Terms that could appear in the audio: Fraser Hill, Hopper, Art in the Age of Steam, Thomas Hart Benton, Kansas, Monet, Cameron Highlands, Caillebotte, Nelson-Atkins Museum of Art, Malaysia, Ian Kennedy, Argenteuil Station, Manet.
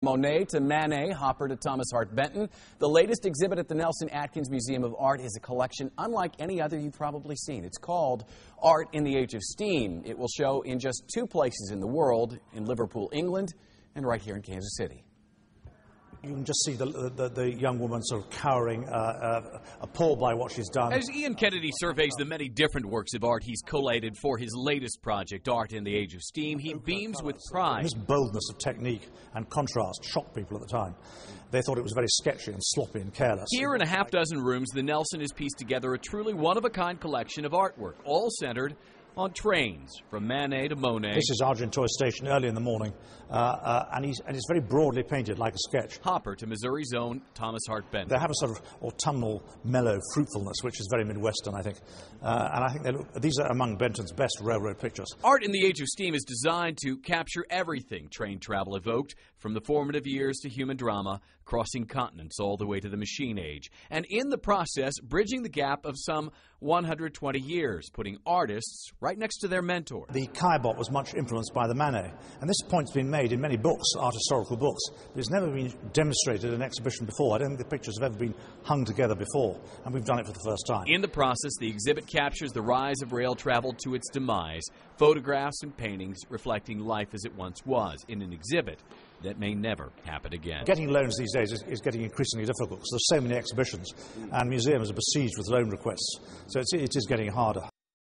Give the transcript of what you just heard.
Monet to Manet, Hopper to Thomas Hart Benton. The latest exhibit at the Nelson-Atkins Museum of Art is a collection unlike any other you've probably seen. It's called Art in the Age of Steam. It will show in just two places in the world, in Liverpool, England, and right here in Kansas City. You can just see the young woman sort of cowering, appalled by what she's done. As Ian Kennedy surveys the many different works of art he's collated for his latest project, Art in the Age of Steam, he beams with pride. His boldness of technique and contrast shocked people at the time. They thought it was very sketchy and sloppy and careless. Here in a half dozen rooms, the Nelson has pieced together a truly one-of-a-kind collection of artwork, all centered on trains, from Manet to Monet. This is Argenteuil Station early in the morning, and it's very broadly painted like a sketch. Hopper to Missouri's own Thomas Hart Benton. They have a sort of autumnal, mellow fruitfulness, which is very Midwestern, I think. And I think these are among Benton's best railroad pictures. Art in the Age of Steam is designed to capture everything train travel evoked, from the formative years to human drama, crossing continents all the way to the machine age, and in the process, bridging the gap of some 120 years, putting artists right next to their mentor. The Caillebotte was much influenced by the Manet, and this point's been made in many books, art historical books, but it's never been demonstrated in an exhibition before. I don't think the pictures have ever been hung together before, and we've done it for the first time. In the process, the exhibit captures the rise of rail travel to its demise, photographs and paintings reflecting life as it once was, in an exhibit that may never happen again. Getting loans these days is getting increasingly difficult, because there's so many exhibitions, and museums are besieged with loan requests, so it is getting harder.